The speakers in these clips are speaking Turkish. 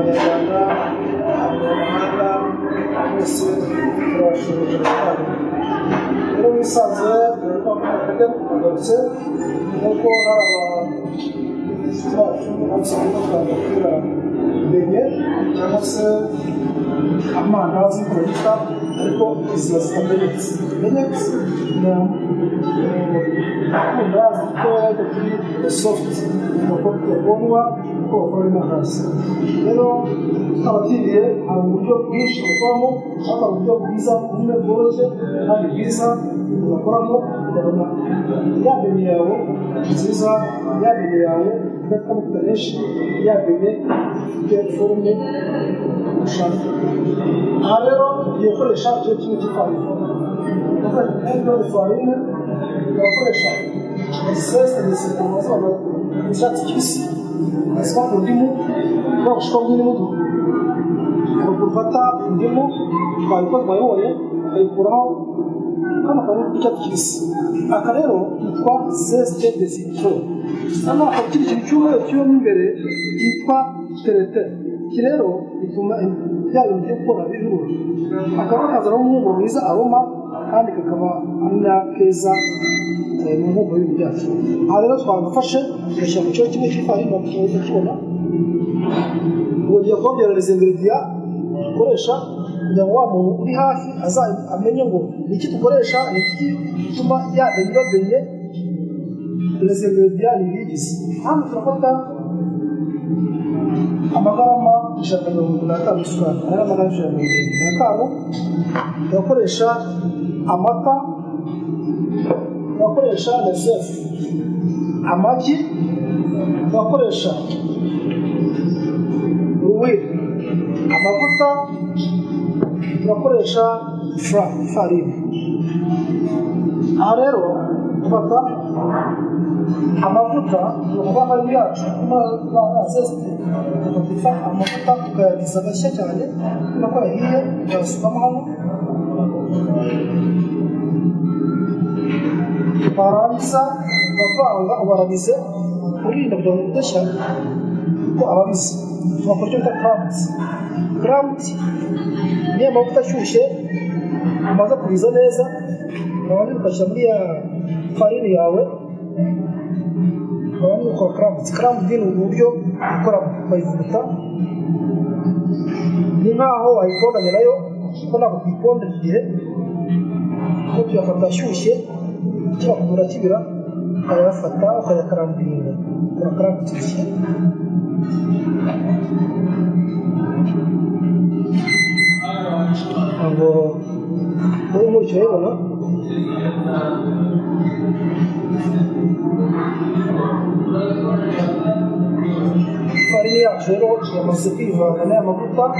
Azerbaycan'da, Mısır, Kıraşırıcı'da. Bunun insanı, Kıraşırıcı'da kullanıcı, bu konularla Kıraşırıcı'da kullanıcı denir. Nasıl ama Gazi Kıraşırıcı'da bu izlasında denir. Biraz to je soft telefonu var, ko kojima nas. Jedno, ali ti je, ali u tog više tomu, ali u tog viza ume borođe, ali viza, napravno, ja bi mi je ovo, viza, ja bi mi je ovo, nekako mi da reši, ja bi mi je, jer formi ušan. Ali je okole šar čećinu ti fali. Dakle, nekako je fali ne, dakle je šar. Sredstva da se pomazva da izrati kisi na svaku dimu kao što mi nemo drugu. Ako kurvata dimu kao kod bajoje da je kurao kama kanu ikati kisi. A karero itwa sredstva da se to. Ama ako ti čuo je tio nimbere itwa terete. Kilero ituma ya yunke kora viduru. Ako kazaromu momiza aroma hali kakaba amna keza mumu boyu gider. Halera sonra faşı yaşamı çöktüğü için fahin noktalıdaki ona ve yapılan bir rezengridiya Koreşa neva mumu biha fi azayip ammenyango nikit Koreşa nikit tuma ya deniyor benye rezengridiya niliyiz. Ama trafatta ama karama şartlarla uygularlar müslüman. Her amadan şartlarla uygularlar. Koreşa amata bakoresha resefu amagi bakoresha uwe amavuta bakoresha farine aha rero ufata amavuta ukaba hari yacu azeste ufata amavuta ukayagiza gashya cyane nuko yahiye uyasukamo hano Paransa bakanga ubarabize urinde bw'umudasha ko ababize bakora cyo cramps niye amavuta ashushe amaze kubiza neza nabandi ukashyira muri ya farine yawe nabandi ukora cramps ni uburyo ukora bayivuta ni nkaho wayibonanye nayo ko ntabwo uyiponda igihe ko tuyafata ashyushye çok uğraşıyorum. Ayağı fatta o kadar kram değil. O kram çıkıyor. Bu bu mu şey var mı? Fariyat zero yaması bir var. Ne yapacak?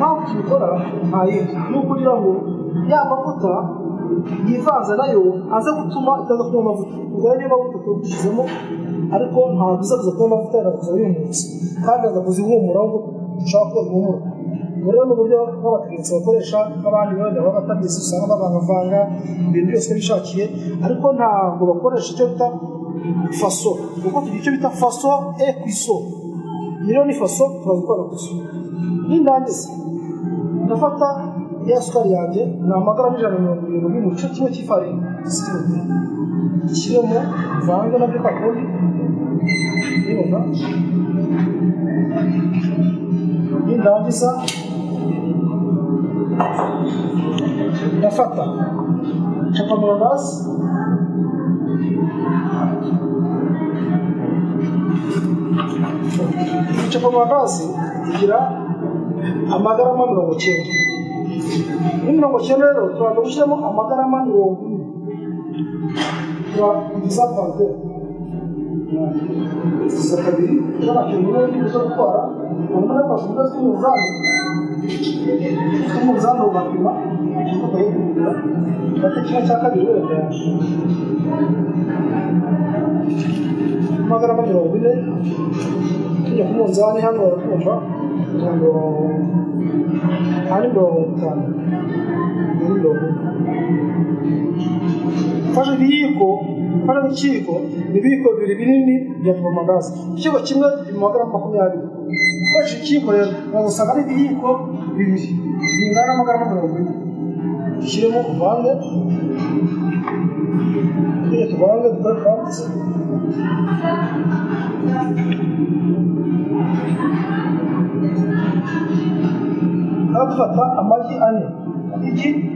Mavki kora. Hayır. Bu kuyruğu mu? Ya maputa. Yivanze nayo aza gutuma itaza kuba amavuta ubwo niba amavuta udushyizemo ariko ntabwo uzaza kuba amavuta yarakuza yumutse kandi aza kuzihumura ngo ushaka kuba umuhura rero ni uburyo bw'abategetsi bakoresha abandi bane baba batabizi usanga babavanga ibintu byose bishakiye ariko ntabwo bakoresha icyo bita faso kuko tugira icyo bita faso ekwiso rero ni faso turazikora gusa n'indangiza ndafata ya sukari yanjye ni amagarama 170 mu gice kimwe cy'ifarine ishyiramo mvange nabyo kakuri nibona n'indangiza ndafata capabonasi capabonasi igira amagarama 90 mirongo cyenda rero turaza gushyiramo amagarama 90 turaza pante za kabiri turakeneye kuza gukora umuntu afasha umuzano bakima batakira cyaka biro amagarama 90 tujya ku muzani hano kumva haribo Fazla biyiko, fazla çiko, biyiko birbirini yapamaz. İşte bu çimler modern bakımları. Fazla çiko ya, o sadece biyiko birbiri. Bunlara modern bakımları. Şimdi bu vardı. Evet vardı, bırak. Hatta amacı anne. İki,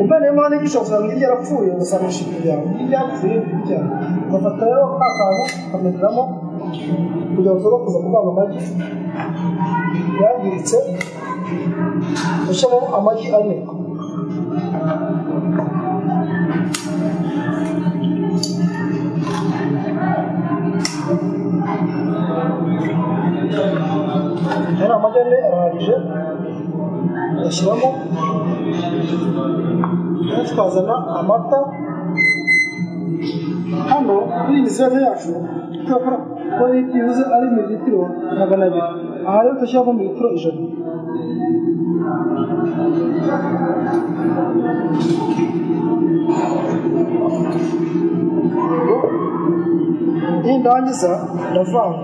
o ben emanet bir şahsım. Gidi yarab fuyu ya da sarışın ya. Gidi yarab fuyu ya. Hatta ya o akşamı, hamdramı, bu da zorluk zorluk amacı. Ya girişte, işte bu amacı anne. Her amacı ne arayacak? Yaşamı çok fazla ama da hano bir misafir yaşıyor. Kapra koyup yüzü alı militiro naganabi. Ağrı taşıma militiro işe. İn dancısa lafa.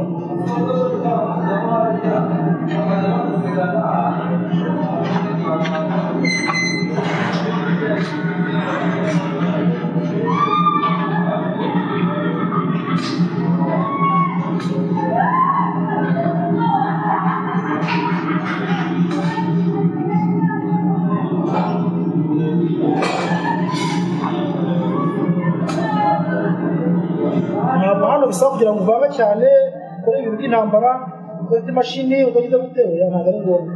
Kugira ngo babe cyane kuri ibintu by'intambara ukoze machine ukagize gutewe ya ntabwo ari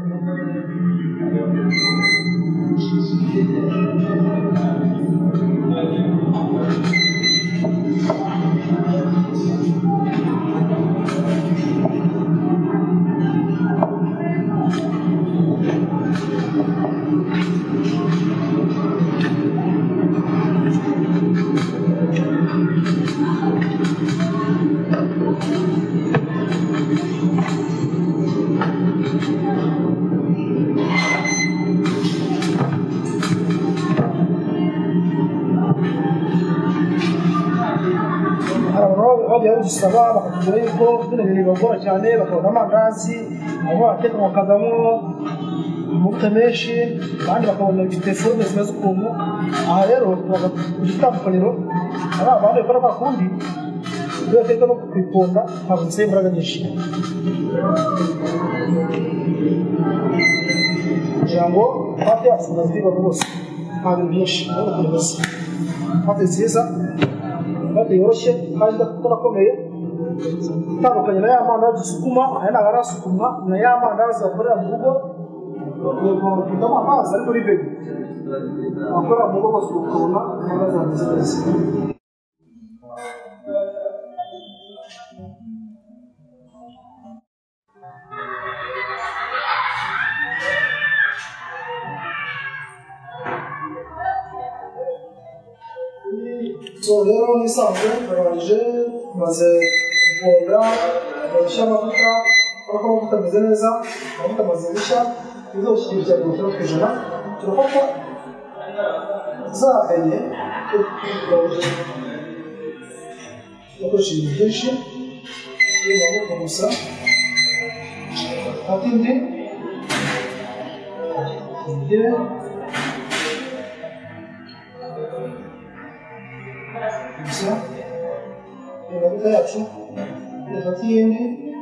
ngombwa sabah vakitleri koştuğunu biliyorum. Borçane bakalım gazi, ama tek makadamı muhtemeşi, ben bakalım bir telefon mesajı koyumu, ağır oldu fakat kitap koyuyor. Ama bana öyle bakıyorum ki, diyor ki tamam kuponda, havan sen bırakın işi. Yango, hadi aslında bir bakıyoruz, havan iş, onu biliyoruz. Hadi siyasa, hadi yoruşa, hadi de konuya. Tabii ki ne yamanlar sukuma, ne lagara sukuma, ne yamanlar zaferler bugo, tamam ha sen bunu bil. Akora bugo sukuma, ne lagara zaferler. Soruyorum insanlara, öğrenci, bazı Bolda, başka bakıta, bakalım bakıta bize ne zaman, bakıta bize ne zaman, bize hoş gelecek bakıta bakıcana, çok hoş. Zaten ne? Çok hoş bir şey. Yine bu konusa. Atindi. Atindi. Güzel. Böyle yapayım. Yeni.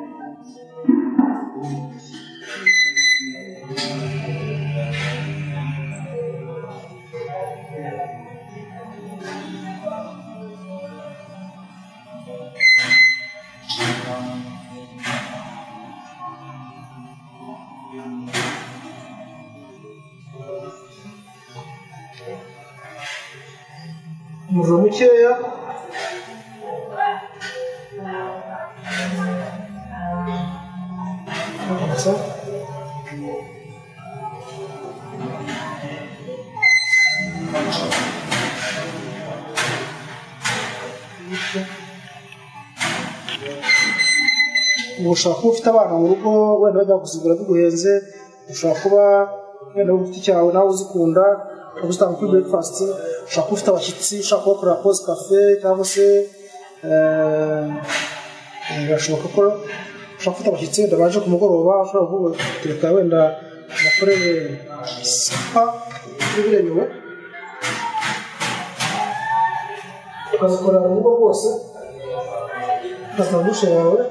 Murumukaya. Ushaka kuba ufite abana mu rugo wenda bajya kuzigura biguhenze ushaka kuba wenda ufite icyawe nawe uzikunda Просто там кубик фасти, шапуфта вахитси, шапок рапоз кафе, кавусе, яшлокоро, шапуфта вахитси, давай же кумогорова, шапуфта трикавен да направили спа, привели его. Казакора мугоса, казануше явы,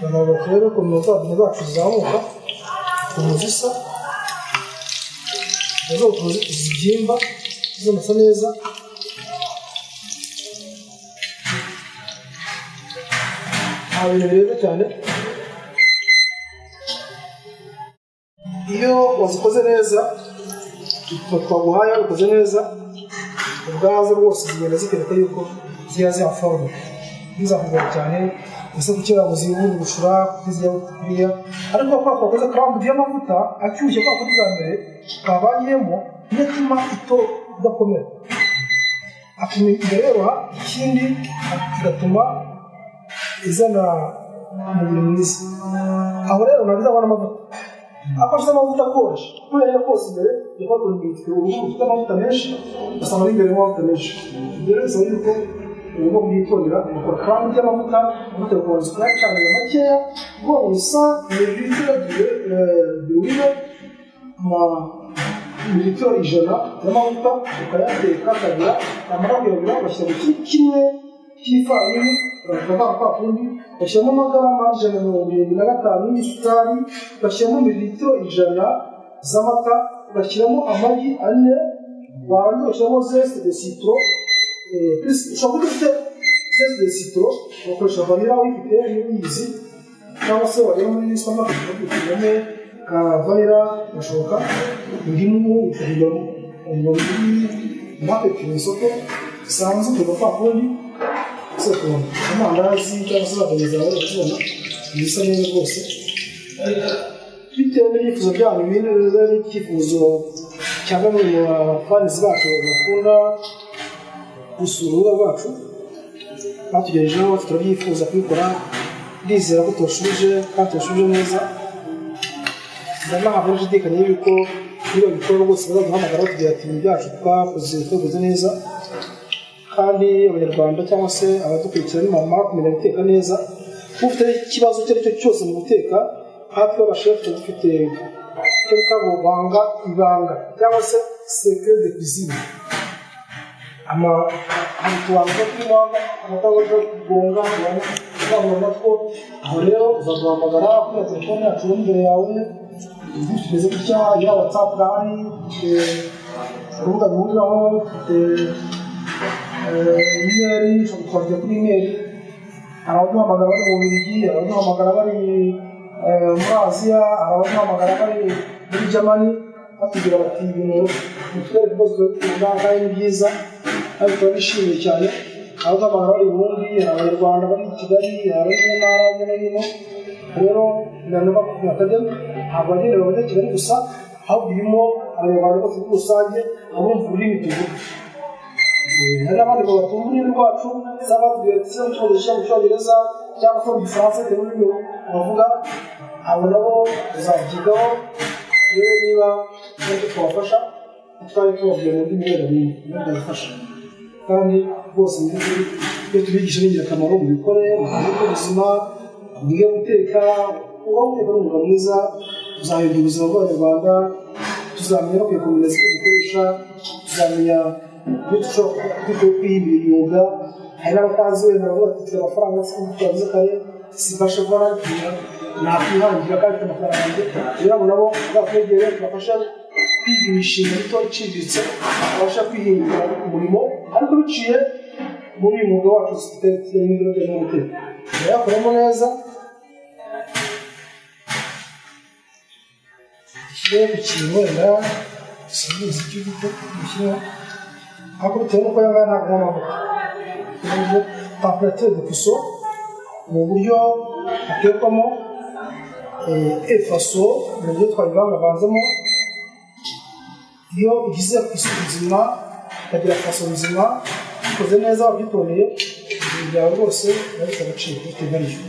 на вокруг комната обнега физамуха, комузиса. Baza uturuza izigimba zizamasa neza nta bintu bireba cyane iyo wazikoze neza twaguhaye wabikoze neza ubwazo rwose zigenda zikereka yuko ziba zihaforoma ntizakugora cyane ese gukira muzibundi gushura kuzijya kuriya ariko kwa kwakoze kwambuye amavuta acyushye kwa kuri bwa mbere kabanyemo n'ituma ito udakomera akimerera ikindi agatuma izana umubiri mwiza aho rero nabiza abana amavuta akoze amavuta koshe kubera ko kose mbere yakoze ufite amavuta menshi basanga ari imbere y'amavuta menshi rero bisaba yuko uba mwitondera ukora kandi by'amavuta umutegura cyane makeya ngo usa n'ibiryo litiro ijana y'amavuta ukayateka akagira amara kuyabira ugashyira mu kintu kimwe cy'ifarini bakava kwa kundi ugashyiramo amagarama ijana mirongo irindwi na gatanu y'isukari ugashyiramo mililitiro ijana z'amata ugashyiramo amagi ane warangiza ugashyiramo zeste de citron ushobora gufite zeste de citron ugakoresha vanira uyifite n'ibiyizi cyangwa se wareba muri supermarket ukaguriramo vanira gashoka indimu ikabiramo umubiri ntapepine isoko bisanzwe kuva kwa kundi sekuru amandazi cyangwa se badege zawe bakibona bisa neza rwose bitewe n'ibyifuzo byanyu bineza n'icyifuzo cya bamwe mu bafanizi bacu bakunda gusura urubuga rwacu batugejejeho turabyifuza kubikora ndizera ko tushubije kandi tushubije neza ntabwo nshidikanya yuko iyo bikora rwose bazaduhamagara batubwira ati ibi byacu twakoze twakoze neza kandi abanyarwanda cyangwa se abadukurikira nimamara kumenya guteka neza ufite ikibazo icyo ari cyo cyose mu guteka hatwe abashefu dufite banga ibanga cyangwa se secret de cuisine amatuwanga tw'iwanga amatabaza kugonga twabona ko aho rero uzaduhamagara kuri telefone yacu imbere yawe bize gutya ya WhatsApp gani urubuga ruhuriraho imeri ushobora kujya kuri imeri abaduhamagara bari mu Bubiligi abaduhamagara bari muri Aziya abaduhamagara bari muri Germany batubwira bati ibintu bitwereka ibibazo by'ubuganga ni byiza kandi turabishimiye cyane abaduhamagara bari Burundi abanyarwanda bari Kigali abari mu ntara zimwe n'ino rero nanova kubatajya ntabwo bagenda bajya Kigali gusa ahubwo birimo abanyarwanda bose muri rusange abumva ururimi tuvuga hari abandi batumva ururimi rwacu cyangwa batubwira ati mu cyongereza cyangwa se mu gifaransa bitewe n'ururimi bavuga abo nabo tuzabyigaho rero niba nabyo twabafasha tutari tubabwira mu ndimi n'ibindi bidafasha kandi rwose mu by'ukuri iyo tubigisha ni ingirakamaro mu bikore mu buzima mwige guteka uba guteka ari umwuga mwiza tuzahindura ubuzima bw'abanyarwanda tuzamenya bakwiye kumenya zimwe dukoresha tuzamenya kwihimira imyuga hari n'abatazi wenda bavuga ati mfite amafaranga yabuze kare simfashe gukora nakwihangira kandi mfite amafaranga yanjye rero abo nabo bakwegere tubafasha kwiga imishinga mito iciriritse babasha kwihimbira umurimo ariko biciye muri uyu mwuga wacu dufite n'ibiryo no guteka yakoramo neza rero ikintu wenda sinzi icyo gukora ariko bitewe n'uko yaba yanagamo amavuta temperature de cuisson mu buryo atekwamo efaso mu buryo twabivangavanzemo iyo ugize isuku nzima ukagira faso nzima ukoze neza wabyitondeye ibyawe rwose urabifite agaciro biteganyijwe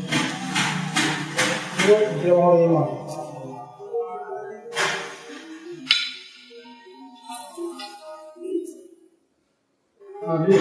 rero kugira amahoro y'Imana Abi,